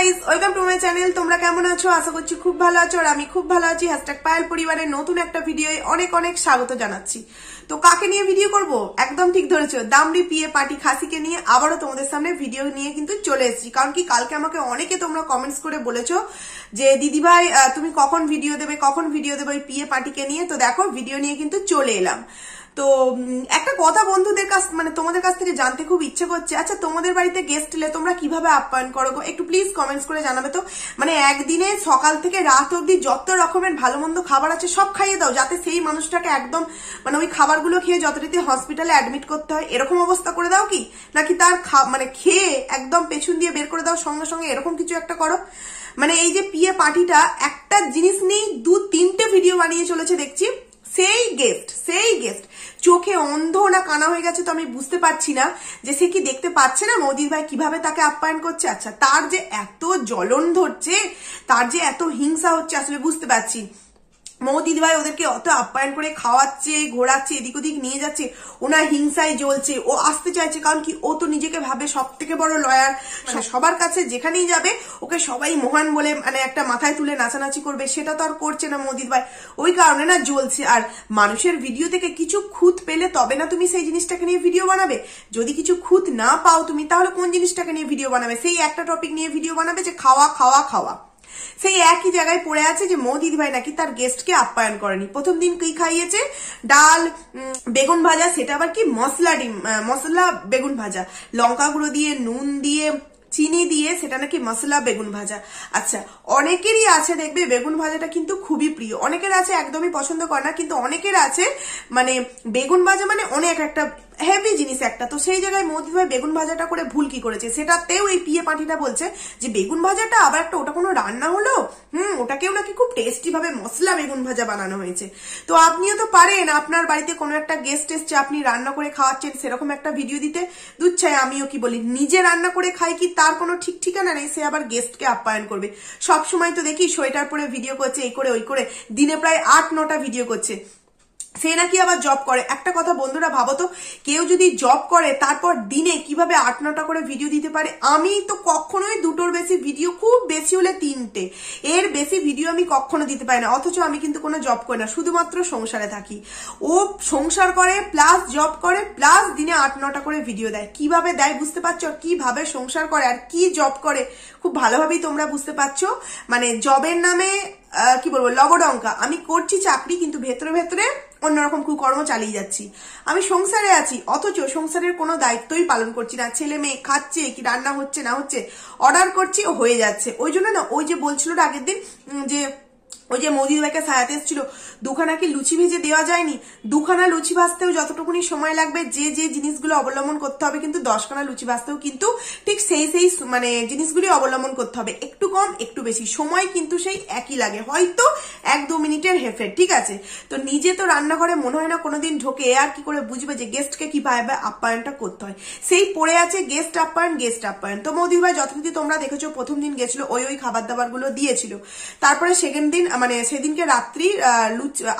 Guys welcome to my channel. तुम्हारा केमन आছো? आशा করছি খুব ভালো আছো আর আমি খুব ভালো আছি। #পায়েল পরিবারের নতুন একটা ভিডিওয় অনেক অনেক স্বাগত জানাচ্ছি। তো কাকে নিয়ে ভিডিও করব? একদম ঠিক ধরেছো, দামড়ি পিয়ে পাটি খাসিকে নিয়ে আবারো তোমাদের সামনে ভিডিও নিয়ে কিন্তু চলে এসেছি। কারণ কি, কালকে আমাকে অনেকে তোমরা কমেন্টস করে বলেছো যে দিদি ভাই তুমি কখন ভিডিও দেবে, কখন ভিডিও দেবে ওই পিয়ে পাটিকে নিয়ে। তো দেখো ভিডিও নিয়ে কিন্তু চলে এলাম। তো একটা কথা বন্ধুদের কাছ মানে তোমাদের কাছ থেকে জানতে খুব ইচ্ছে করছে, আচ্ছা তোমাদের বাড়িতে গেস্ট এলে তোমরা কিভাবে আপ্যায়ন করো গো? একটু প্লিজ কমেন্টস করে জানাবে। তো মানে একদিনে সকাল থেকে রাত অবধি যত রকমের ভালো মন্দ খাবার আছে সব খাইয়ে দাও, যাতে সেই মানুষটাকে একদম মানে ওই খাবারগুলো খেয়ে যথারীতি হসপিটালে অ্যাডমিট করতে হয় এরকম অবস্থা করে দাও কি, নাকি তার মানে খেয়ে একদম পেছন দিয়ে বের করে দাও সঙ্গে সঙ্গে, এরকম কিছু একটা করো। মানে এই যে পিয়ে পার্টিটা একটা জিনিস নেই, 2-3টে ভিডিও বানিয়ে চলেছে দেখছি। সেই গেস্ট চোখে অন্ধ না কানা হয়ে গেছে তো আমি বুঝতে পারছি না যে সে কি দেখতে পাচ্ছে না মোদির ভাই কিভাবে তাকে আপ্যায়ন করছে। আচ্ছা তার যে এত জ্বলন ধরছে, তার যে এত হিংসা হচ্ছে, আসলে বুঝতে পারছি মৌদিদি ভাই ওদেরকে অত আপ্যায়ন করে খাওয়াচ্ছে, ঘোরাচ্ছে, এদিক ওদিক নিয়ে যাচ্ছে, ওনার হিংসায় জ্বলছে। ও আসতে চাইছে কারণ কি, ও তো নিজেকে ভাবে সব থেকে বড় লয়ার, সবার কাছে যেখানেই যাবে ওকে সবাই মহান বলে মানে একটা মাথায় তুলে নাচানাচি করবে, সেটা তো আর করছে না মৌদিদি ভাই, ওই কারণে না জ্বলছে। আর মানুষের ভিডিও থেকে কিছু খুঁত পেলে তবে না তুমি সেই জিনিসটাকে নিয়ে ভিডিও বানাবে। যদি কিছু খুঁত না পাও তুমি তাহলে কোন জিনিসটাকে নিয়ে ভিডিও বানাবে? সেই একটা টপিক নিয়ে ভিডিও বানাবে যে খাওয়া খাওয়া খাওয়া। সেই একই জায়গায় পড়ে আছে যে মো দিদিভাই নাকি তার গেস্টকে আপ্যায়ন করেনি। প্রথম দিন কি খাইয়েছে? ডাল বেগুন ভাজা, সেটা আবার কি মশলা বেগুন ভাজা, লঙ্কা গুঁড়ো দিয়ে, নুন দিয়ে, চিনি দিয়ে, সেটা নাকি মশলা বেগুন ভাজা। আচ্ছা অনেকেরই আছে দেখবে বেগুন ভাজাটা কিন্তু খুবই প্রিয়, অনেকের আছে একদমই পছন্দ করে না, কিন্তু অনেকের আছে মানে বেগুন ভাজা মানে অনেক একটা হেভি জিনিস একটা। তো সেই জায়গায় মৌদি ভাই বেগুন ভাজাটা করে ভুল কি করেছে সেটাতেও এই পিয়ে পাটিটা বলছে যে বেগুন ভাজাটা আবার একটা ওটা কোনো রান্না হলো, ওটাকেও নাকি খুব টেস্টি ভাবে মশলা বেগুন ভাজা বানানো হয়েছে। তো আপনিও তো পারেন আপনার বাড়িতে কোনো একটা গেস্ট এসছে আপনি রান্না করে খাওয়াচ্ছেন সেরকম একটা ভিডিও দিতে। দুচ্ছায় আমিও কি বলি, নিজে রান্না করে খাই কি তার কোনো ঠিক ঠিকানা নেই, সে আবার গেস্টকে আপ্যায়ন করবে। সবসময় তো দেখি সোয়েটার পরে ভিডিও করছে, এই করে ওই করে, দিনে প্রায় 8-9টা ভিডিও করছে। সে নাকি আবার জব করে। একটা কথা বন্ধুরা ভাবো তো, কেউ যদি জব করে তারপর দিনে কিভাবে 8-9টা করে ভিডিও দিতে পারে? আমি তো কখনোই 2টোর বেশি ভিডিও, খুব বেশি হলে 3টে, এর বেশি ভিডিও আমি কখনো দিতে পারি না। অথচ আমি কিন্তু কোনো জব করি না, শুধুমাত্র সংসারে থাকি। ও সংসার করে প্লাস জব করে প্লাস দিনে 8-9টা করে ভিডিও দেয়। কিভাবে দেয় বুঝতে পারছো? কিভাবে সংসার করে আর কি জব করে খুব ভালোভাবেই তোমরা বুঝতে পারছো। মানে জবের নামে কি বলবো লবডঙ্কা। আমি করছি চাকরি কিন্তু ভেতরে ভেতরে অন্যরকম কুকর্ম চালিয়ে যাচ্ছি। আমি সংসারে আছি অথচ সংসারের কোনো দায়িত্বই পালন করছি না। ছেলে মেয়ে খাচ্ছে কি, রান্না হচ্ছে না হচ্ছে, অর্ডার করছি হয়ে যাচ্ছে। ওই জন্য না ওই যে বলছিল আগের দিন যে ওই যে মৌদিদিভাইকে সাজাতে এসেছিল, দুখানা কি লুচি ভেজে দেওয়া যায়নি? দুখানা লুচি ভাজতেও যতটুকুনি সময় লাগবে, যে জিনিসগুলো অবলম্বন করতে হবে, কিন্তু 10খানা লুচি ভাজতেও কিন্তু ঠিক সেই মানে জিনিসগুলি অবলম্বন করতে হবে, একটু কম একটু বেশি, সময় কিন্তু সেই একই লাগে, হয়তো 1-2 মিনিটের হেফের, ঠিক আছে। তো নিজে তো রান্নাঘরে মনে হয় না কোনোদিন ঢোকে, আর কি করে বুঝবে যে গেস্টকে কিভাবে আপ্যায়নটা করতে হয়? সেই পড়ে আছে গেস্ট আপ্যায়ন। তো মৌদিদিভাই যথারীতি তোমরা দেখেছো প্রথম দিন গেছিল ওই খাবার দাবারগুলো দিয়েছিল। তারপরে সেকেন্ড দিন মানে সেদিনকে রাত্রি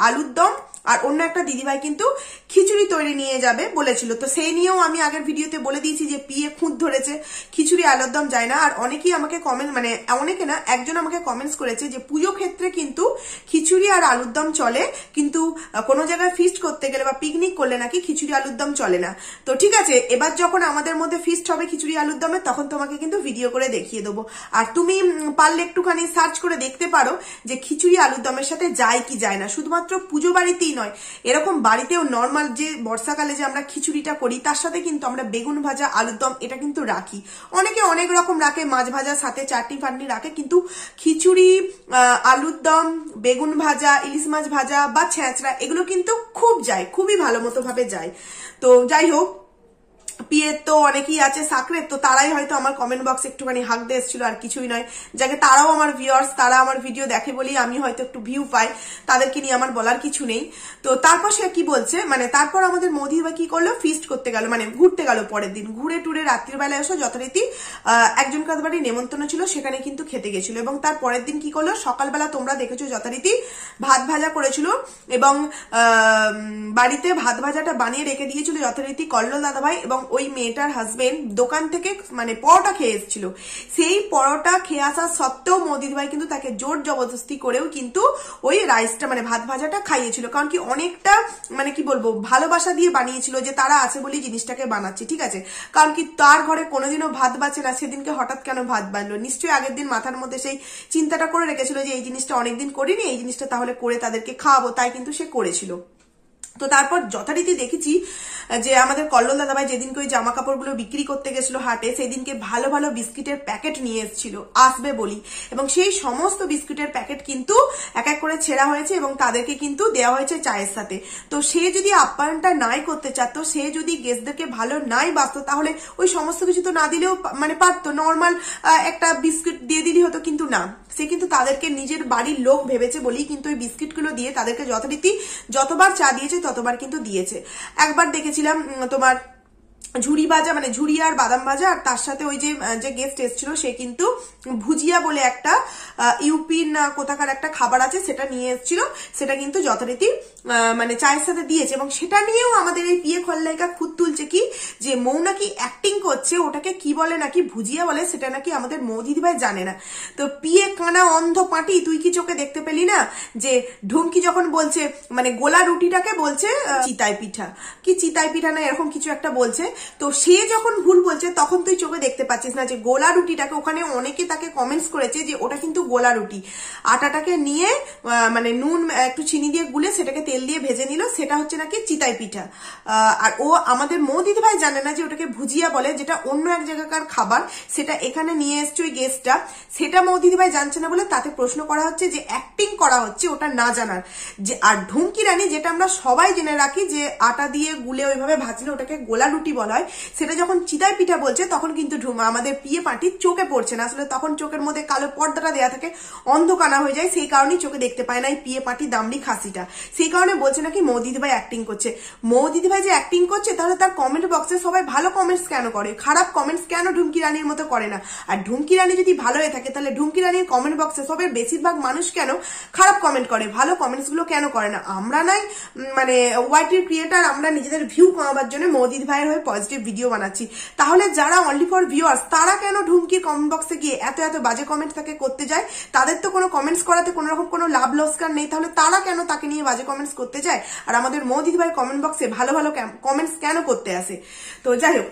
আলুর দম আর অন্য একটা দিদিভাই কিন্তু খিচুড়ি তৈরি নিয়ে যাবে বলেছিল। তো সেই নিয়েও আমি আগের ভিডিওতে বলে দিয়েছি যে পিয়ে খুঁত ধরেছে, খিচুড়ি আলুর দম যায় না। আর অনেকেই আমাকে কমেন্ট মানে অনেকে না একজন আমাকে কমেন্টস করেছে যে পুজো ক্ষেত্রে কিন্তু খিচুড়ি আর আলুর দম চলে, কিন্তু কোনো জায়গায় ফিস্ট করতে গেলে বা পিকনিক করলে নাকি খিচুড়ি আলুর দম চলে না। তো ঠিক আছে, এবার যখন আমাদের মধ্যে ফিস্ট হবে খিচুড়ি আলুর দমের তখন তোমাকে কিন্তু ভিডিও করে দেখিয়ে দেবো। আর তুমি পারলে একটুখানি সার্চ করে দেখতে পারো যে খিচুড়ি আলুর দমের সাথে যায় কি যায় না। শুধুমাত্র পুজো বাড়িতে নয়, এরকম বাড়িতেও নর্মাল যে বর্ষাকালে যে আমরা খিচুড়িটা করি তার সাথে কিন্তু আমরা বেগুন ভাজা আলুর দম এটা কিন্তু রাখি। অনেকে অনেক রকম রাখে, মাছ ভাজার সাথে চাটনি ফাটনি রাখে, কিন্তু খিচুড়ি আলুর দম বেগুন ভাজা ইলিশ মাছ ভাজা বা ছেঁচড়া এগুলো কিন্তু খুব যায়, খুবই ভালো মতো ভাবে যায়। তো যাই হোক পিয়ের তো অনেকেই আছে সাকরের, তো তারাই হয়তো আমার কমেন্ট বক্স একটুখানি হাঁক দিয়ে এসেছিল, আর কিছুই নয়। যাকে তারাও আমার ভিউয়ার্স, তারা আমার ভিডিও দেখে বলেই আমি হয়তো একটু ভিউ পাই, তাদেরকে নিয়ে আমার বলার কিছু নেই। তো তারপর সে কি বলছে মানে তারপর আমাদের মোদি বা কি করলো, ফিস্ট করতে গেল মানে ঘুরতে গেল। পরের দিন ঘুরে টুরে রাত্রির বেলায় এসে যথারীতি একজন কার বাড়ি নেমন্তন্ন ছিল সেখানে কিন্তু খেতে গেছিল। এবং তার পরের দিন কি করলো, সকালবেলা তোমরা দেখেছো যথারীতি ভাত ভাজা করেছিল এবং বাড়িতে ভাত ভাজাটা বানিয়ে রেখে দিয়েছিল যথারীতি কল্লোল দাদাভাই এবং ওই মেয়েটার হাজবেন্ড দোকান থেকে মানে পরোটা খেয়ে এসেছিল। সেই পরোটা খেয়ে আসা সত্ত্বেও মদির ভাই কিন্তু তাকে জোর জবরদস্তি করেও কিন্তু ওই রাইসটা মানে ভাত ভাজাটা খাইয়েছিল, কারণ কি অনেকটা মানে কি বলবো ভালোবাসা দিয়ে বানিয়েছিল যে তারা আছে বলে জিনিসটাকে বানাচ্ছে, ঠিক আছে। কারণ কি তার ঘরে কোনোদিনও ভাত বাঁচে না, সেদিনকে হঠাৎ কেন ভাত বাঁধলো, নিশ্চয়ই আগের দিন মাথার মধ্যে সেই চিন্তাটা করে রেখেছিল যে এই জিনিসটা অনেকদিন করিনি, এই জিনিসটা তাহলে করে তাদেরকে খাওয়াবো, তাই কিন্তু সে করেছিল। তো তারপর যথারীতি দেখেছি যে আমাদের কল্লোল দাদাভাই যেদিনকে ওই জামা কাপড়গুলো বিক্রি করতে গেছিল হাটে, সেদিনকে ভালো ভালো বিস্কিটের প্যাকেট নিয়ে এসেছিল আসবে বলি, এবং সেই সমস্ত বিস্কিটের প্যাকেট কিন্তু এক এক করে ছেঁড়া হয়েছে এবং তাদেরকে কিন্তু দেওয়া হয়েছে চায়ের সাথে। তো সে যদি আপ্যায়নটা নাই করতে চাইত, সে যদি গেস্টদেরকে ভালো নাই বাসত, তাহলে ওই সমস্ত কিছু তো না দিলেও মানে পারতো, নর্মাল একটা বিস্কিট দিয়ে দিলি হতো, কিন্তু না, সে কিন্তু তাদেরকে নিজের বাড়ির লোক ভেবেছে বলেই কিন্তু ওই বিস্কিটগুলো দিয়ে তাদেরকে যথারীতি যতবার চা দিয়েছে ততবার কিন্তু দিয়েছে। একবার দেখেছিলাম তোমার ঝুড়ি ভাজা মানে ঝুড়ি আর বাদাম ভাজা, আর তার সাথে ওই যে গেস্ট এসেছিল সে কিন্তু ভুজিয়া বলে একটা ইউপির কোথাকার একটা খাবার আছে সেটা নিয়ে এসেছিল, সেটা কিন্তু যথারীতি মানে চায়ের সাথে দিয়েছে। এবং সেটা নিয়েও আমাদের এই পিয়ে খল্লাইকা খুঁত তুলছে কি যে মৌ নাকি অ্যাক্টিং করছে, ওটাকে কি বলে নাকি ভুজিয়া বলে, সেটা নাকি আমাদের মৌদিদি ভাই জানে না। তো পিয়ে কানা অন্ধ পাটি, তুই কি চোখে দেখতে পেলি না যে ঢুমকি যখন বলছে মানে গোলা রুটিটাকে বলছে চিতাই পিঠা কি চিতাই পিঠা না এরকম কিছু একটা বলছে, তো সে যখন ভুল বলছে তখন তুই চোখে দেখতে পাচ্ছিস না যে গোলা রুটিটাকে, ওখানে অনেকে তাকে কমেন্টস করেছে যে ওটা কিন্তু গোলা রুটি, আটাটাকে নিয়ে মানে নুন একটু চিনি দিয়ে গুলে সেটাকে তেল দিয়ে ভেজে নিল, সেটা হচ্ছে নাকি চিতাই পিঠা। আর ও আমাদের মৌদিদি ভাই জানে না যে ওটাকে ভুজিয়া বলে, যেটা অন্য এক জায়গাকার খাবার, সেটা এখানে নিয়ে এসছে ওই গেস্টটা, সেটা মৌদিদি ভাই জানছে না বলে তাতে প্রশ্ন করা হচ্ছে যে অ্যাক্টিং করা হচ্ছে ওটা না জানার। যে আর ঢুমকি রানী যেটা আমরা সবাই জেনে রাখি যে আটা দিয়ে গুলে ওইভাবে ভাজলে ওটাকে গোলা রুটি বলা হয়, সেটা যখন চিতাই পিঠা বলছে তখন কিন্তু আমাদের পিয়ে পাটি চোখে পড়ছে না, আসলে তখন চোখের মধ্যে কালো পর্দাটা দেয়া থাকে, অন্ধকানা হয়ে যায়, সেই কারণেই চোখে দেখতে পায় না এই পিয়ে পাটি দামড়ি খাসিটা। সেই কারণে বলছে নাকি মৌদিদিভাই অ্যাক্টিং করছে। মৌদিদিভাই যে অ্যাক্টিং করছে তাহলে তার কমেন্ট বক্সে সবাই ভালো কমেন্টস কেন করে, খারাপ কমেন্টস কেন ঢুমকি রানীর মতো করে না? আর ঢুমকি রানী যদি ভালো হয়ে থাকে তাহলে ঢুমকি রানীর কমেন্ট বক্সে সবাই বেশিরভাগ মানুষ কেন খারাপ কমেন্ট করে, ভালো কমেন্টসগুলো কেন করে না? আমরা নাই মানে ওয়াইটির ক্রিয়েটার, আমরা নিজেদের ভিউ কমাবার জন্য মৌদিদিভাইয়ের হয়ে পজিটিভ ভিডিও বানাচ্ছি, তাহলে যারা অনলি ফর ভিউয়ার্স তারা কেন ঢুমকির কমেন্ট বক্সে গিয়ে এত এত বাজে কমেন্ট তাকে করতে যায়? তাদের তো কোনো কমেন্টস করাতে কোনো রকম কোনো লাভ লোকসান নেই, তাহলে তারা কেন তাকে নিয়ে বাজে কমেন্টস করতে যায়? আর আমাদের মৌদিদি ভাই কমেন্ট বক্সে ভালো ভালো কমেন্টস কেন করতে আসে? তো যাই হোক,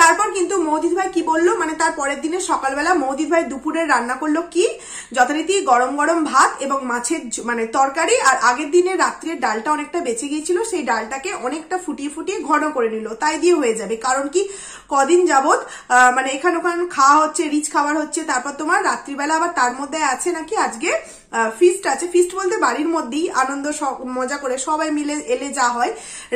তারপর কিন্তু মৌদিদি ভাই কি বললো, মানে তার পরের দিনে সকালবেলা মৌদিদি ভাই দুপুরে রান্না করলো কি যথারীতি গরম গরম ভাত এবং মাছের মানে তরকারি, আর আগের দিনে রাত্রে ডালটা অনেকটা বেঁচে গিয়েছিল, সেই ডালটাকে অনেকটা ফুটিয়ে ফুটিয়ে ঘন করে নিল, তাই দিয়ে হয়ে যাবে। কারণ কি কদিন যাবত মানে এখানে ওখানে খাওয়া হচ্ছে, রিচ খাবার হচ্ছে, তারপর তোমার রাত্রিবেলা আবার তার মধ্যে আছে নাকি আজকে ফিস্ট আছে, ফিস্ট বলতে বাড়ির মধ্যেই আনন্দ মজা করে সবাই মিলে এলে যা হয়,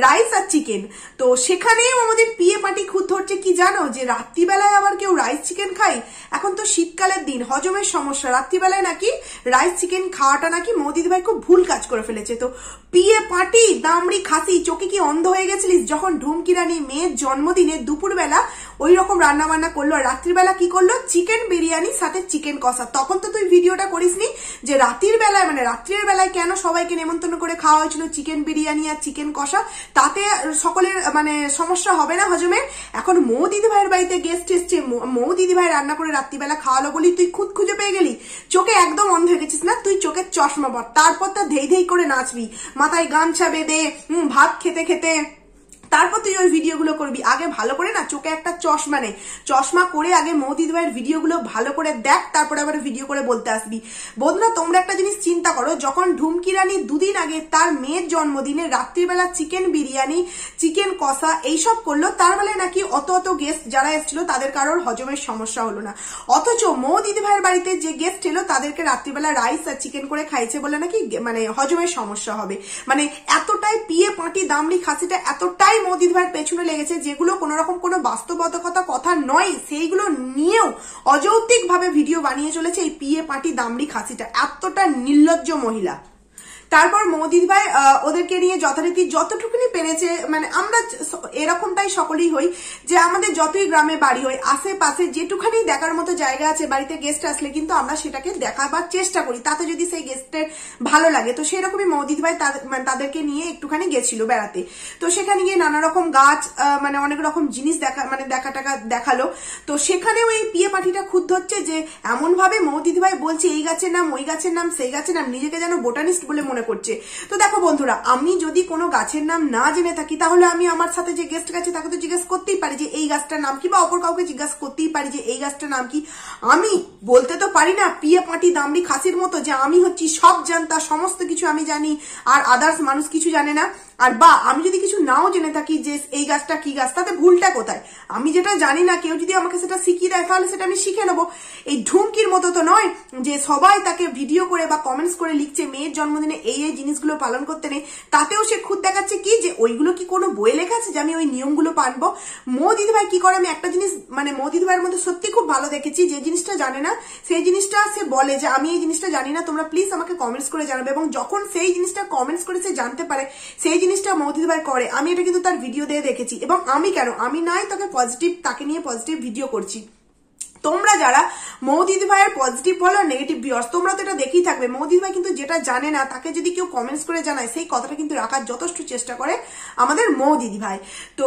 রাইস আর চিকেন। তো সেখানেই আমাদের পিয়ে পাটি খুঁত ধরছে কি জানো, যে রাত্রিবেলায় আবার কেউ রাইস চিকেন খায়, এখন তো শীতকালের দিন, হজমের সমস্যা, রাত্রিবেলায় নাকি রাইস চিকেন খাওয়াটা নাকি মৌদিদি ভাই খুব ভুল কাজ করে ফেলেছে। তো পিয়ে পাটি দামড়ি খাসি, চোখে কি অন্ধ হয়ে গেছিলিস? যখন ঢুমকি রানী মেয়ের জন্মদিনে দুপুরবেলা ওই রকম রান্না বান্না করলো, আর রাত্রিবেলা কি করলো চিকেন বিরিয়ানি সাথে চিকেন কষা, তখন তো তুই ভিডিওটা করিসনি যে রাতের বেলায় মানে রাত্রির বেলায় কেন সবাইকে নেমন্তন্ন করে খাওয়া হয়েছিল চিকেন বিরিয়ানি আর চিকেন কষা, তাতে সকলের মানে সমস্যা হবে না হজমে? এখন মৌ দিদি ভাইয়ের বাড়িতে গেস্ট এসছে, মৌ দিদি ভাই রান্না করে রাত্রিবেলা খাওয়ালো বলি তুই খুঁত খুঁজে পেয়ে গেলি, চোখে একদম অন্ধ হয়ে গেছিস না, তুই চোখের চশমা পর, তারপর তা ধেই ধেই করে নাচবি, মাথায় গামছা বেঁধে ভাত খেতে খেতে, তারপর তুই ওই ভিডিওগুলো করবি। আগে ভালো করে না চোখে একটা চশমা নেই, চশমা করে আগে মৌদিদি ভাইয়ের ভিডিওগুলো ভালো করে দেখ, তারপরে আবার ভিডিও করে বলতে আসবি। বন্ধুরা তোমরা একটা জিনিস চিন্তা করো, যখন ঢুমকি রানী দুদিন আগে তার মেয়ের জন্মদিনে রাত্রিবেলা চিকেন বিরিয়ানি চিকেন কষা এইসব করলো, তার বেলায় নাকি অত অত গেস্ট যারা এসেছিল তাদের কারোর হজমের সমস্যা হলো না, অথচ মৌদিদি ভাইয়ের বাড়িতে যে গেস্ট এলো তাদেরকে রাত্রিবেলা রাইস আর চিকেন করে খাইছে বলে নাকি মানে হজমের সমস্যা হবে। মানে এতটাই পিয়ে পাটি দামড়ি খাসিটা এতটাই মৌদিদি ভাইয়ের পেছনে লেগেছে, যেগুলো কোনো রকম কোনো বাস্তবতা কথা নয়, সেইগুলো নিয়েও অযৌক্তিক ভাবে ভিডিও বানিয়ে চলেছে এই পিয়ে পাটি দামড়ি খাসিটা, এতটা নির্লজ্জ মহিলা। তারপর মৌদিদি ভাই ওদেরকে নিয়ে যথারীতি যতটুকুনি পেরেছে, মানে আমরা এরকমটাই সকলেই হই যে আমাদের যতই গ্রামে বাড়ি হই, আশেপাশে যেটুখানি দেখার মতো জায়গা আছে বাড়িতে গেস্ট আসলে কিন্তু আমরা সেটাকে দেখাবার চেষ্টা করি, তাতে যদি সেই গেস্টের ভালো লাগে। তো সেরকমই মৌদিদি ভাই তাদেরকে নিয়ে একটুখানি গেছিল বেড়াতে। তো সেখানে গিয়ে নানা রকম গাছ মানে অনেক রকম জিনিস দেখা দেখালো। তো সেখানেও এই পিয়ে পাটিটা খুদ হচ্ছে যে এমন ভাবে মৌদিদি ভাই বলছে এই গাছের নাম ওই গাছের নাম সেই গাছের নাম, নিজেকে যেন বোটানিস্ট বলে মনে করছে। তো দেখো বন্ধুরা, আমি যদি কোনো গাছের নাম না জেনে থাকি তাহলে আমি আমার সাথে যে গেস্ট গেছে তাকে তো জিজ্ঞেস করতেই পারি যে এই গাছটার নাম কি, বা অপর কাউকে জিজ্ঞাসা করতেই পারি যে এই গাছটার নাম কি। আমি বলতে তো পারি না পিয়ে পাটি দামড়ি খাসির মতো যে আমি হচ্ছি সব জানতা, সমস্ত কিছু আমি জানি আর আদার্স মানুষ কিছু জানে না। আর বা আমি যদি কিছু নাও জেনে থাকি যে এই গাছটা কি গাছ, তাতে ভুলটা কোথায়? আমি যেটা জানি না কেউ যদি আমাকে সেটা শিখিয়ে দেয় তাহলে সেটা আমি শিখে নেবো। এই ঢুমকির মতো তো নয় যে সবাই তাকে ভিডিও করে বা কমেন্টস করে লিখছে মেয়ের জন্মদিনে এই জিনিসগুলো পালন করতে নেই, তাতেও সে খুদ দেখাচ্ছে কি যে ওইগুলো কি কোনো বই লেখা আছে যে আমি ওই নিয়মগুলো পালবো। মৌদিদি ভাই কি করে, আমি একটা জিনিস মানে মৌদিদি ভাইয়ের মধ্যে সত্যি খুব ভালো দেখেছি, যে জিনিসটা জানে না সেই জিনিসটা সে বলে যে আমি এই জিনিসটা জানি না, তোমরা প্লিজ আমাকে কমেন্টস করে জানাবে। এবং যখন সেই জিনিসটা কমেন্টস করে সে জানতে পারে, সেই জিনিসটা মৌদিদি ভাই করে। আমি এটা কিন্তু তার ভিডিও দিয়ে দেখেছি। এবং আমি কেন আমি নাই তাকে পজিটিভ, তাকে নিয়ে পজিটিভ ভিডিও করছি। তোমরা যারা মৌদিদি ভাইয়ের পজিটিভ বলো আর নেগেটিভ ভিউয়ার্স, তোমরা তো এটা দেখেই থাকবে। মৌদিদি ভাই কিন্তু যেটা জানে না তাকে যদি কেউ কমেন্টস করে জানায়, সেই কথাটা কিন্তু রাখার যথেষ্ট চেষ্টা করে আমাদের মৌদিদি ভাই। তো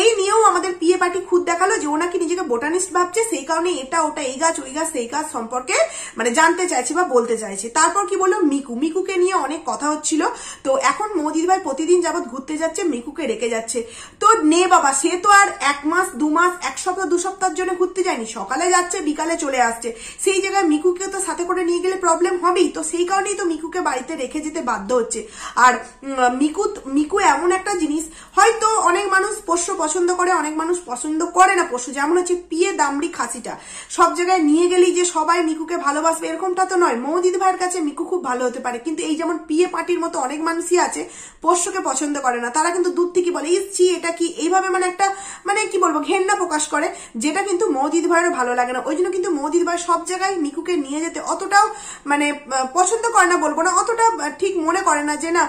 এই নিয়েও আমাদের পিয়ে পাটি খুদ দেখালো যে ও নাকি নিজেকে বোটানিস্ট ভাবছে, সেই কারণে এটা ওটা এই গাছ ওই গাছ সেই গাছ সম্পর্কে মানে জানতে চাইছে বা বলতে চাইছে। তারপর কি বললো, মিকুকে নিয়ে অনেক কথা হচ্ছিল। তো এখন মৌদিদি ভাই প্রতিদিন যাবৎ ঘুরতে যাচ্ছে, মিকুকে রেখে যাচ্ছে। তো নে বাবা, সে তো আর 1 মাস 2 মাস 1 সপ্তাহ 2 সপ্তাহের জন্য ঘুরতে যায়নি, সকালে যাচ্ছে বিকালে চলে আসছে। সেই জায়গায় মিকুকে তো সাথে করে নিয়ে গেলে প্রবলেম হবেই, তো সেই কারণেই তো মিকুকে বাড়িতে রেখে যেতে বাধ্য হচ্ছে। আর মিকু এমন একটা জিনিস, হয়তো অনেক মানুষ পশু পছন্দ করে, অনেক মানুষ পছন্দ করে না পশু, যেমন হচ্ছে পিয়ে দামড়ি খাসিটা। সব জায়গায় নিয়ে গেলেই যে সবাই মিকুকে ভালোবাসবে এরকমটা তো নয়। মৌদিদি ভাইয়ের কাছে মিকু খুব ভালো হতে পারে, কিন্তু এই যেমন পিয়ে পাটির মতো অনেক মানুষই আছে পশুকে পছন্দ করে না, তারা কিন্তু দূর থেকে বলে ইচ্ছি এটা কি, এইভাবে মানে একটা মানে কি বলবো ঘেন্না প্রকাশ করে, যেটা কিন্তু মৌদিদি ভাইয়ের ভালো লাগে না। ওই জন্য কিন্তু মৌদিদি ভাই সব জায়গায় মিকুকে নিয়ে যেতে অতটাও মানে পছন্দ করে না বলবো না, অতটা ঠিক মনে করে না যে না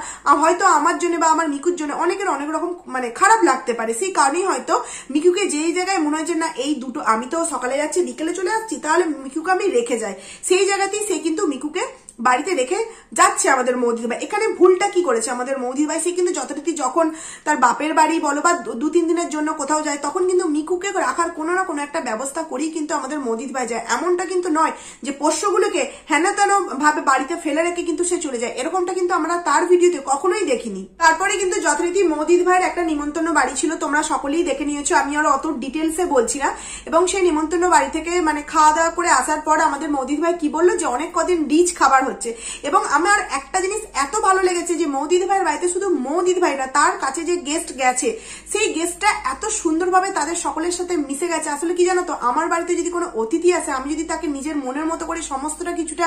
হয়তো আমার জন্য বা আমার মিকুর জন্য অনেকের অনেক রকম মানে খারাপ লাগতে পারে। সেই কারণেই হয়তো মিকুকে যেই জায়গায় মনে হয় যে না এই দুটো আমি তো সকালে যাচ্ছি বিকেলে চলে আসছি, তাহলে মিকুকে আমি রেখে যাই, সেই জায়গাতেই সে কিন্তু মিকুকে বাড়িতে রেখে যাচ্ছে আমাদের মৌদিদি ভাই। এখানে ভুলটা কি করেছে আমাদের মৌদিদি ভাই, সে কিন্তু যথারীতি যখন তার বাপের বাড়ি বলো বা 2-3 দিনের জন্য কোথাও যায় তখন কিন্তু মিকুকে রাখার কোনো না কোনো একটা ব্যবস্থা করেই কিন্তু আমাদের মৌদিদি ভাই যায়। এমনটা কিন্তু নয় যে পোষ্যগুলোকে হেনতেন ভাবে বাড়িতে ফেলে রেখে কিন্তু সে চলে যায়, এরকমটা কিন্তু আমরা তার ভিডিওতে কখনোই দেখিনি। তারপরে কিন্তু যথারীতি মৌদিদি ভাইয়ের একটা নিমন্ত্রণ বাড়ি ছিল, তোমরা সকলেই দেখে নিয়েছো, আমি আর অত ডিটেলসে বলছি না। এবং সেই নিমন্ত্রণ বাড়ি থেকে মানে খাওয়া দাওয়া করে আসার পর আমাদের মৌদিদি ভাই কি বললো যে অনেক কদিন রিচ খাবার হচ্ছে। এবং আমার একটা জিনিস এত ভালো লেগেছে যে মৌদিদি ভাইয়ের বাড়িতে শুধু মৌদিদি ভাই না, তার কাছে যে গেস্ট গেছে সেই গেস্টটা এত সুন্দরভাবে তাদের সকলের সাথে মিশে গেছে। আসলে কি জানো তো, আমার বাড়িতে যদি কোনো অতিথি আসে আমি যদি তাকে নিজের মনের মতো করে সমস্তটা কিছুটা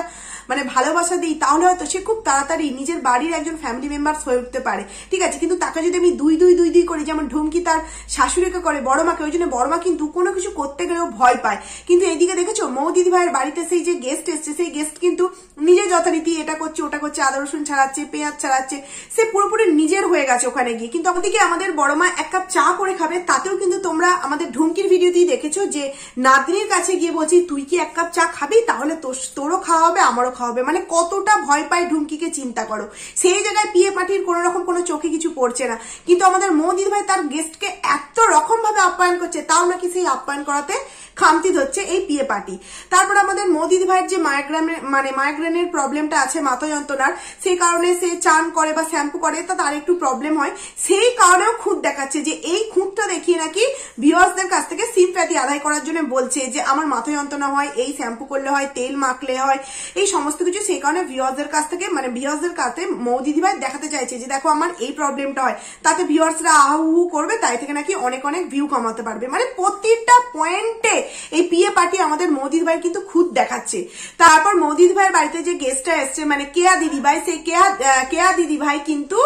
মানে ভালোবাসা দিই, তাহলে হয়তো সে খুব তাড়াতাড়ি নিজের বাড়ির একজন ফ্যামিলি মেম্বারস হয়ে উঠতে পারে, ঠিক আছে। কিন্তু তাকে যদি আমি দুই দুই দুই দুই করি, যেমন ঢুমকি তার শাশুড়িকে করে বড় মাকে, ওই জন্য বড় মা কিন্তু কোনো কিছু করতে গেলেও ভয় পায়। কিন্তু এদিকে দেখেছো মৌদিদি ভাইয়ের বাড়িতে সেই যে গেস্ট এসছে, সেই গেস্ট কিন্তু নিজে যথারীতি এটা করছে ওটা করছে, আদা রসুন ছাড়াচ্ছে, পেঁয়াজ ছাড়াচ্ছে, সে পুরোপুরি নিজের হয়ে গেছে ওখানে গিয়ে। কিন্তু আমাদেরকে আমাদের বড় মা এক কাপ চা করে খাবে, তাতেও কিন্তু তোমরা আমাদের ঢুমকির ভিডিওতেই দেখেছো যে নাতনির কাছে গিয়ে বলছি তুই কি এক কাপ চা খাবি, তাহলে তোরও খাওয়া হবে আমারও খাওয়া হবে, মানে কতটা ভয় পায় ঢুমকিকে, চিন্তা করো। সেই জায়গায় পিয়ে পাটির কোনো রকম কোনো চোখে কিছু পড়ছে না, কিন্তু আমাদের মৌদিদি ভাই তার গেস্টকে এত রকম ভাবে আপ্যায়ন করছে, তাও নাকি সেই আপ্যায়ন করাতে খামতি ধরছে এই পিয়ে পাটি। তারপর আমাদের মৌদিদি ভাইয়ের যে মাইগ্রেনের প্রবলেমটা আছে, মাথা যন্ত্রণার, সেই কারণে সে চান করে বা শ্যাম্পু করে তা তার একটু প্রবলেম হয়, সেই কারণেও খুঁত দেখাচ্ছে যে এই খুঁতটা দেখিয়ে নাকি ভিউয়ার্সদের কাছ থেকে সিম্প্যাথি আদায় করার জন্য বলছে যে আমার মাথা যন্ত্রণা হয়, এই শ্যাম্পু করলে হয়, তেল মাখলে হয়, এই সমস্ত কিছু। সেই কারণে ভিউয়ার্সদের কাছ থেকে মানে ভিউয়ার্সদের কাছে মৌদিদি ভাই দেখাতে চাইছে যে দেখো আমার এই প্রবলেমটা হয়, তাতে ভিউয়ার্সরা আহু করবে, তাই থেকে নাকি অনেক অনেক ভিউ কামাতে পারবে। মানে প্রতিটা পয়েন্টে এই পিয়ে পাটি আমাদের মৌদিদি ভাই কিন্তু খুঁত দেখাচ্ছে। তারপর মৌদিদি ভাইয়ের বাড়িতে যে টেস্টটা আসছে মানে কেয়া দিদি ভাই সেই কেয়া দিদি ভাই কিন্তু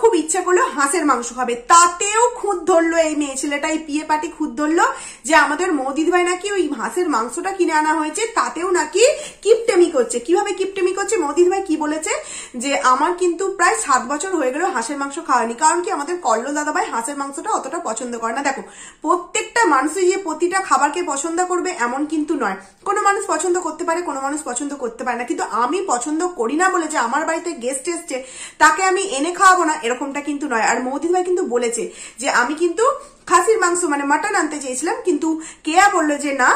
খুব ইচ্ছে করলো হাঁসের মাংস খাবে, তাতেও খুঁত ধরলো এই মেয়ে ছেলেটাই পিয়ে পাটি খুঁত ধরলো যে আমাদের মৌ দিদি ভাই নাকি ওই হাঁসের মাংসটা কিনে আনা হয়েছে তাতেও নাকি কিপটেমি করছে। কিভাবে কিপটেমি করছে মৌ দিদি ভাই কি বলেছে যে আমার কিন্তু প্রায় 7 বছর হয়ে গেল হাঁসের মাংস খাওয়ানি, কারণ কি আমাদের কল্লো দাদা ভাই হাঁসের মাংসটা অতটা পছন্দ করে না। দেখো প্রত্যেকটা মানুষই যে প্রতিটা খাবারকে পছন্দ করবে এমন কিন্তু নয়, কোনো মানুষ পছন্দ করতে পারে কোনো মানুষ পছন্দ করতে পারে না, কিন্তু আমি পছন্দ করি না বলে যে আমার বাড়িতে গেস্ট এসছে তাকে আমি এনে খাওয়াবো না এরকমটা কিন্তু নয়। আর মৌদিদি ভাই কিন্তু বলেছে যে আমি কিন্তু খাসির মাংস মানে মাটন আনতে চেয়েছিলাম কিন্তু কেয়া বললো যে না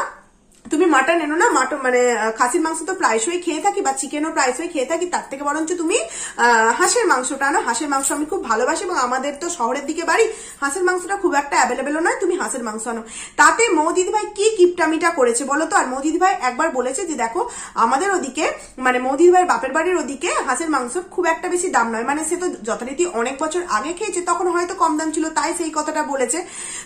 তুমি মাটন এনো না, মাটন মানে খাসির মাংস তো প্রায়শই খেয়ে থাকি বা চিকেনও প্রায়শই খেয়ে থাকি, তার থেকে বরঞ্চ তুমি হাঁসের মাংসটা আনো, হাঁসের মাংস আমি খুব ভালোবাসি এবং আমাদের তো শহরের দিকে বাড়ি, হাঁসের মাংসটা খুব একটা অ্যাভেলেবেলও নয়, তুমি হাঁসের মাংস আনো। তাতে মৌ দিদি ভাই কি কিপটামিটা করেছে বলো তো। আর মৌ দিদি ভাই একবার বলেছে যে দেখো আমাদের ওদিকে মানে মৌ দিদি ভাইয়ের বাপের বাড়ির ওদিকে হাঁসের মাংস খুব একটা বেশি দাম নয়, মানে সে তো যথারীতি অনেক বছর আগে খেয়েছে তখন হয়তো কম দাম ছিল তাই সেই কথাটা বলেছে,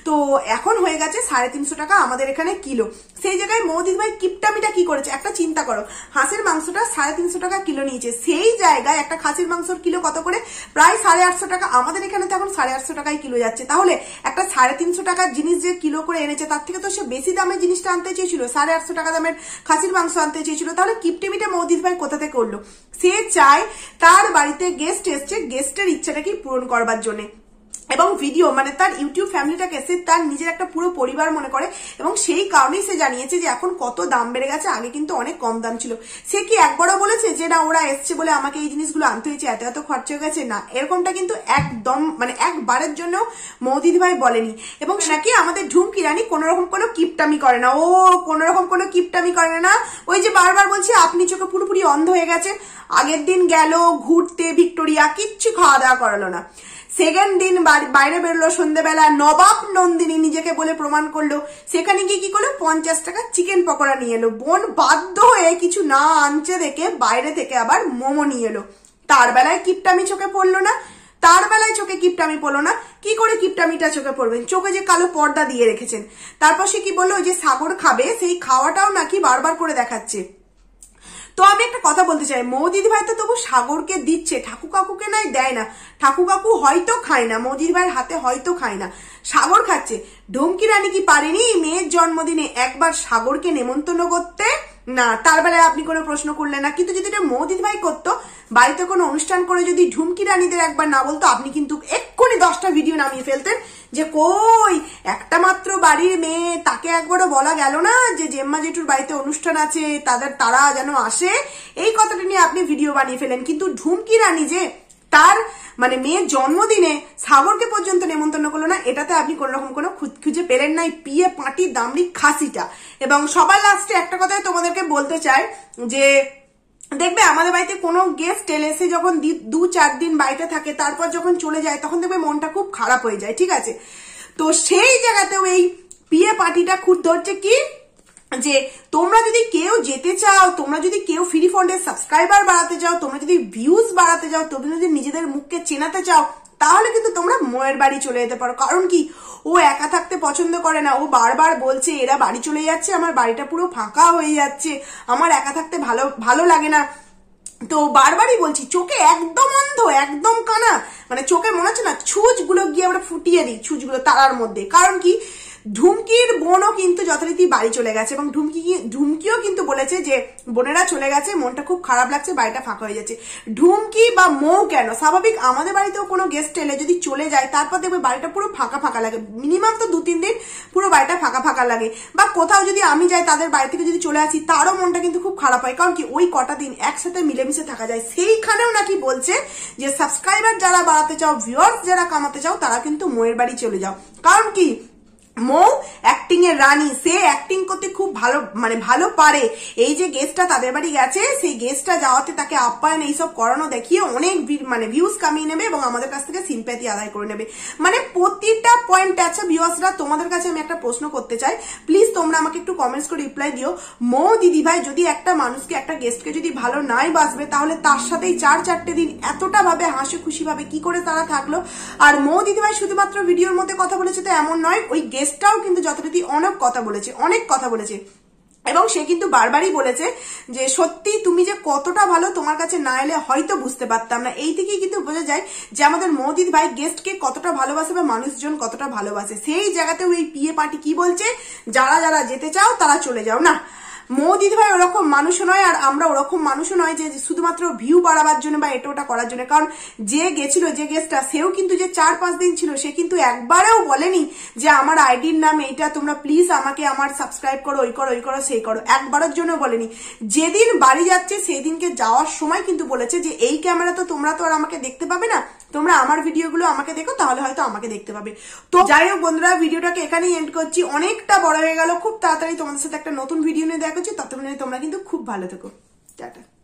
তো এখন হয়ে গেছে 350 টাকা আমাদের এখানে কিলো। সেই জায়গায় মৌদিদি ভাই কিপটামিটা কি করেছে একটা চিন্তা করো, হাঁসের মাংসটা 350 টাকা কিলো নিয়েছে, সেই জায়গায় একটা খাসির মাংসর কিলো কত করে প্রায় 850 টাকা, আমাদের এখানে তো এখন 850 টাকায় কিলো যাচ্ছে, তাহলে একটা 350 টাকার জিনিস যে কিলো করে এনেছে তার থেকে তো সে বেশি দামের জিনিসটা আনতে চেয়েছিল, 850 টাকা দামের খাসির মাংস আনতে চেয়েছিল, তাহলে কিপটামিটা মৌদিদি ভাই কোথা থেকে করলো? সে চায় তার বাড়িতে গেস্ট এসছে গেস্টের ইচ্ছাটাকে পূরণ করবার জন্য এবং ভিডিও মানে তার ইউটিউব ফ্যামিলিটাকে সে তার নিজের একটা পুরো পরিবার মনে করে এবং সেই কারণেই সে জানিয়েছে যে এখন কত দাম বেড়ে গেছে, আগে কিন্তু অনেক কম দাম ছিল। সে কি একবারও বলেছে যে না ওরা এসছে বলে আমাকে এই জিনিসগুলো আনতে হয়েছে এত এত খরচা হয়ে গেছে, না এরকমটা কিন্তু একদম মানে একবারের জন্য মৌদিদি ভাই বলেনি। এবং নাকি আমাদের ঢুমকি রানী কোনোরকম কোনো কিপটামি করে না, ও কোনোরকম কোনো কিপটামি করে না, ওই যে বারবার বলছে আপনি চোখে পুরোপুরি অন্ধ হয়ে গেছে। আগের দিন গেল ঘুরতে ভিক্টোরিয়া, কিচ্ছু খাওয়া দাওয়া করালো না, সেকেন্ড দিন বাইরে বেরোলো সন্ধ্যেবেলা, নবাব নন্দিনী নিজেকে বলে প্রমাণ করলো, সেখানে গিয়ে কি করলো 50 টাকা চিকেন পকোড়া নিয়ে এলো, বোন বাধ্য হয়ে কিছু না আনছে দেখে বাইরে থেকে আবার মোমো নিয়ে এলো। তার বেলায় কিপটামি চোখে পড়লো না, তার বেলায় চোখে কিপটামি পড়লো না, কি করে কিপটামিটা চোখে পড়বেন? চোখে যে কালো পর্দা দিয়ে রেখেছেন। তারপর সে কি বললো ওই যে সাগর খাবে সেই খাওয়াটাও নাকি বারবার করে দেখাচ্ছে। তো আমি একটা কথা বলতে চাই, মৌ দিদি ভাই তো তবু সাগরকে দিচ্ছে, ঠাকুর কাকুকে নাই দেয় না, ঠাকুর কাকু হয়তো খায় না, মৌ দিদি ভাইয়ের হাতে হয়তো খায় না, সাগর খাচ্ছে। ঢুমকি রানী কি পারেনি মেয়ের জন্মদিনে একবার সাগরকে নেমন্তন্ন করতে? না, তার বেলায় আপনি কোনো প্রশ্ন করলেন না। কিন্তু যদি এটা মৌ দিদি ভাই করতো, বাড়িতে কোনো অনুষ্ঠান করে যদি ঢুমকি রানীদের একবার না বলতো, আপনি কিন্তু এক্ষুনি 10টা ভিডিও নামিয়ে ফেলতেন যে কই একটা মাত্র বাড়ির মেয়ে, তাকে একবারও বলা গেল না যে জেম্মা জেঠুর বাড়িতে অনুষ্ঠান আছে তারা যেন আসে, এই কথাটা নিয়ে আপনি ভিডিও বানিয়ে ফেলেন। কিন্তু ঢুমকি রানী যে তার মানে মেয়ের জন্মদিনে সাগরকে পর্যন্ত নেমন্তন্ন করলো না, এটাতে আপনি কোন রকম কোনো খুঁজে পেলেন নাই পিয়ে পাটি দামড়ি খাসিটা। এবং সবার লাস্টে একটা কথাই তোমাদেরকে বলতে চাই, যে দেখবে আমাদের বাড়িতে কোনো গেস্ট এলে সে যখন 2-4 দিন বাড়িতে থাকে তারপর যখন চলে যায় তখন দেখবে মনটা খুব খারাপ হয়ে যায়, ঠিক আছে? তো সেই জায়গাতেও এই পিয়ে পাটিটা খুঁত ধরছে কি, যে তোমরা যদি কেউ যেতে চাও, তোমরা যদি কেউ ফ্রি ফান্ডের সাবস্ক্রাইবার বাড়াতে চাও, তোমরা যদি ভিউজ বাড়াতে চাও, তোমরা যদি নিজেদের মুখকে চেনাতে চাও, তাহলে কিন্তু তোমরা ময়ের বাড়ি চলে যেতে পারো। কারণ কি ও একা থাকতে পছন্দ করে না, ও বারবার বলছে এরা বাড়ি চলে যাচ্ছে, আমার বাড়িটা পুরো ফাঁকা হয়ে যাচ্ছে, আমার একা থাকতে ভালো লাগে না। তো বারবারই বলছি চোখে একদম অন্ধ একদম কানা, মানে চোখে মনে হচ্ছে না ছুঁচগুলো গিয়ে আমরা ফুটিয়ে দিই ছুঁচগুলো তারার মধ্যে। কারণ কি ঢুমকির বোনও কিন্তু যথারীতি বাড়ি চলে গেছে এবং ঢুমকিও কিন্তু বলেছে যে বোনেরা চলে গেছে, মনটা খুব খারাপ লাগছে, বাড়িটা ফাঁকা হয়ে যাচ্ছে। ঢুমকি বা মৌ কেন, স্বাভাবিক আমাদের বাড়িতেও কোনো গেস্ট এলে যদি চলে যায় তারপর দেখবে বাড়িটা পুরো ফাঁকা ফাঁকা লাগে, মিনিমাম তো 2-3 দিন পুরো বাড়িটা ফাঁকা ফাঁকা লাগে। বা কোথাও যদি আমি যাই তাদের বাড়ি থেকে যদি চলে আসি তারও মনটা কিন্তু খুব খারাপ হয়, কারণ কি ওই কটা দিন একসাথে মিলেমিশে থাকা যায়। সেইখানেও নাকি বলছে যে সাবস্ক্রাইবার যারা বাড়াতে চাও, ভিউয়ার্স যারা কামাতে চাও, তারা কিন্তু মৌয়ের বাড়ি চলে যাও। কারণ কি মৌ অ্যাক্টিং এর রানী, সে অ্যাক্টিং করতে খুব ভালো পারে। এই যে গেস্টটা তাদের বাড়ি গেছে, সেই গেস্টটা যাওয়াতে তাকে আপ্যায়ন এইসব করানো দেখিয়ে অনেক ভিউজ কামিয়ে নেবে এবং আমাদের কাছ থেকে সিম্প্যাথি আদায় করে নেবে, মানে প্রতিটা পয়েন্ট। আচ্ছা ভিউয়ার্সরা, তোমাদের কাছে আমি একটা প্রশ্ন করতে চাই, প্লিজ তোমরা আমাকে একটু কমেন্টস করে রিপ্লাই দিও। মৌ দিদি ভাই যদি একটা মানুষকে, একটা গেস্টকে যদি ভালো নাই বাসবে, তাহলে তার সাথেই 4-4 দিন এতটা ভাবে হাসি খুশি ভাবে কি করে তারা থাকলো? আর মৌ দিদি ভাই শুধুমাত্র ভিডিওর মধ্যে কথা বলেছে তো এমন নয়, ওই গেস্টটাও কিন্তু যথারীতি অনেক কথা বলেছে। এবং সে কিন্তু বারবারই বলেছে যে সত্যি তুমি যে কতটা ভালো তোমার কাছে না এলে হয়তো বুঝতে পারতাম না। এই থেকেই কিন্তু বোঝা যায় যে আমাদের মওদুদ ভাই গেস্টকে কতটা ভালোবাসে বা মানুষজন কতটা ভালোবাসে। সেই জায়গাতেও এই বিয়ে পার্টি কি বলছে, যারা যারা যেতে চাও তারা চলে যাও না। মওদুদ ভাই ওরকম মানুষ নয় আর আমরা ওরকম মানুষ নয় যে শুধুমাত্র ভিউ বাড়াবার জন্য বা এটা ওটা করার জন্য। কারণ যে গেছিল, যে গেস্টটা, সেও কিন্তু যে 4-5 দিন ছিল সে কিন্তু একবারেও বলেনি যে আমার আইডির নাম এইটা, তোমরা প্লিজ আমাকে আমার সাবস্ক্রাইব করো, ওই করো, ওই করো, সেই করো, একবারের জন্য বলেনি। যেদিন বাড়ি যাচ্ছে সেই দিনকে যাওয়ার সময় কিন্তু বলেছে যে এই ক্যামেরা তো তোমরা তো আর আমাকে দেখতে পাবে না, তোমরা আমার ভিডিওগুলো আমাকে দেখো, তাহলে হয়তো আমাকে দেখতে পাবে। তো যাই হোক বন্ধুরা, ভিডিওটাকে এখানেই এন্ড করছি, অনেকটা বড় হয়ে গেল। খুব তাড়াতাড়ি তোমাদের সাথে একটা নতুন ভিডিও নিয়ে দেখা হচ্ছে, ততক্ষণে তোমরা কিন্তু খুব ভালো থেকো। টাটা।